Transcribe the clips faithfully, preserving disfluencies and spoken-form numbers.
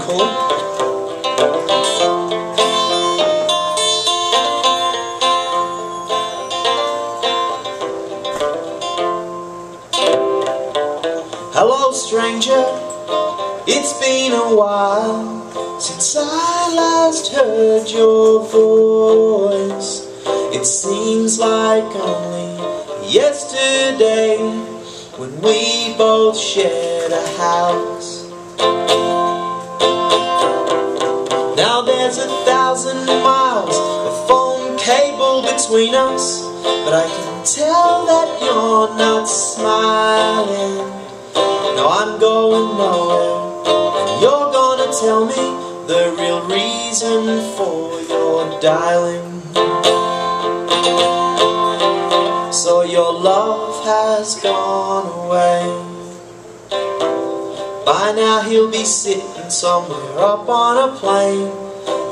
pretty cool. Hello stranger, it's been a while since I last heard your voice. It seems like only yesterday when we both shared a house. Now there's a thousand miles of phone cable between us, but I can tell that you're not smiling. Now I'm going nowhere, and you're gonna tell me the real reason for your dialing. So your love has gone away. By now he'll be sitting somewhere up on a plane,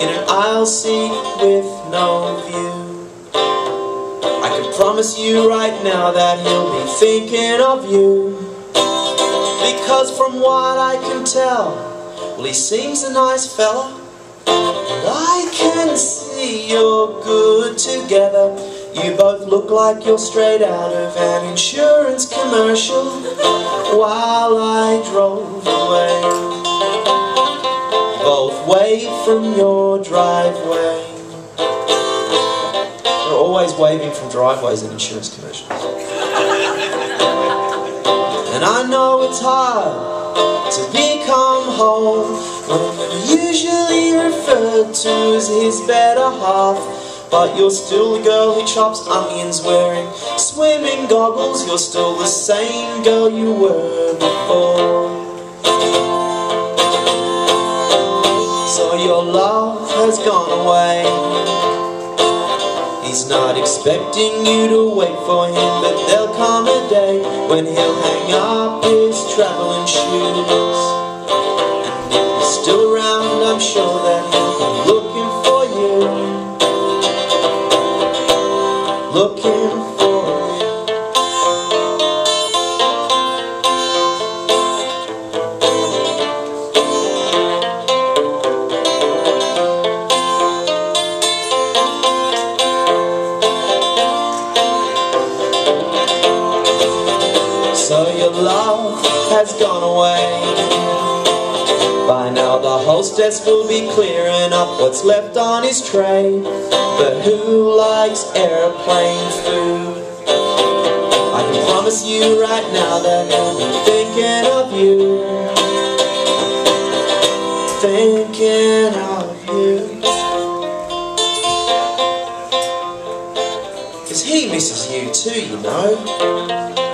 in an aisle seat with no view. I can promise you right now that he'll be thinking of you, because from what I can tell, well, he seems a nice fella, and I can see you're good together. You both look like you're straight out of an insurance commercial while I drove away. Both wave from your driveway. They're always waving from driveways in insurance commercials. And I know it's hard to become whole when I'm usually referred to as his better half, but you're still the girl who chops onions wearing swimming goggles. You're still the same girl you were before. So your love has gone away. He's not expecting you to wait for him, but there'll come a day when he'll hang up his traveling shoes, and if he's still around, I'm sure that he'll be looking for you, looking for love has gone away. By now the hostess will be clearing up what's left on his tray, but who likes airplane food? I can promise you right now that he'll be thinking of you, thinking of you. Because he misses you too, you know.